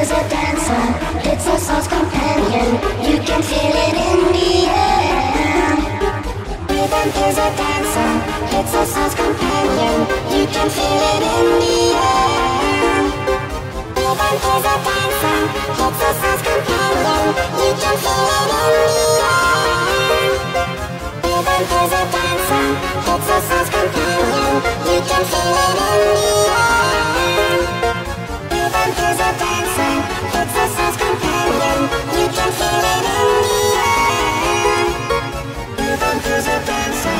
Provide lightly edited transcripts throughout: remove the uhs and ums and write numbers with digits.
is a dancer, it's a soul's companion. You can feel it in the air. Rhythm is a dancer, it's a soul's companion. You can feel it in the air. Rhythm is a dancer, it's a soul's companion. You can feel it in the air. Rhythm is a dancer, it's a soul's companion. You can feel it in the air. Rhythm is a dancer, it's a soul's companion. You can feel it in the air. Rhythm is a dancer,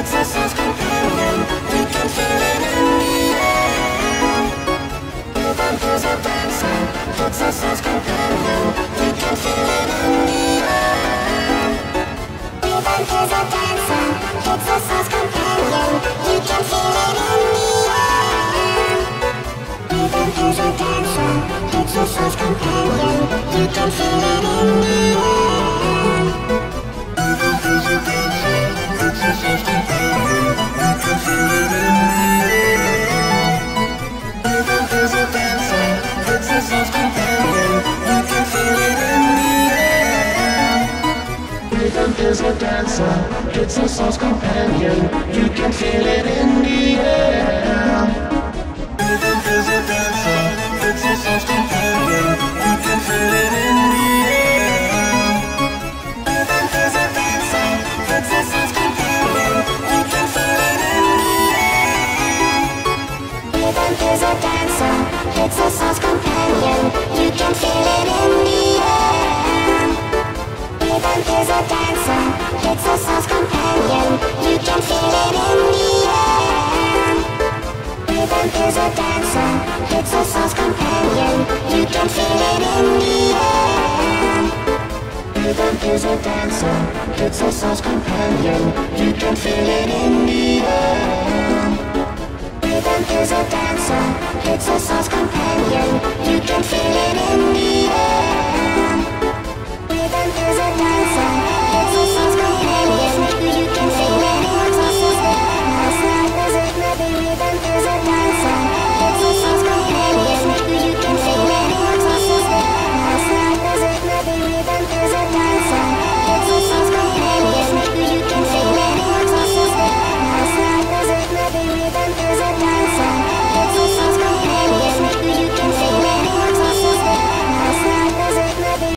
it's a soul's companion. You can feel it in the air. Rhythm is a dancer, it's a soul's companion. You can feel it in the air. Rhythm is a dancer, it's a soul's companion. You can feel it in the air. Rhythm is a dancer, it's a soul's companion. You can feel it in the air. Rhythm is a dancer, it's a soul's companion. You can feel it in the air. Rhythm is a dancer, it's a soul's companion. You can feel it in the air. Rhythm is a dancer, it's a soul's companion. You can feel it in the air. Rhythm is a dancer, it's a soul's companion. You can feel it in the air. Rhythm is a dancer, it's a soul's companion. You can feel it in the air. Rhythm is a dancer, it's a soul's companion. You can feel it in the air. Rhythm is a dancer, it's a soul's companion. You can feel it in the air. Rhythm is a dancer, it's a soul's companion. You can feel it in the air. Rhythm is a dancer, it's a soul's companion. You can feel it in the air. Rhythm is a dancer, it's a soul's companion. You can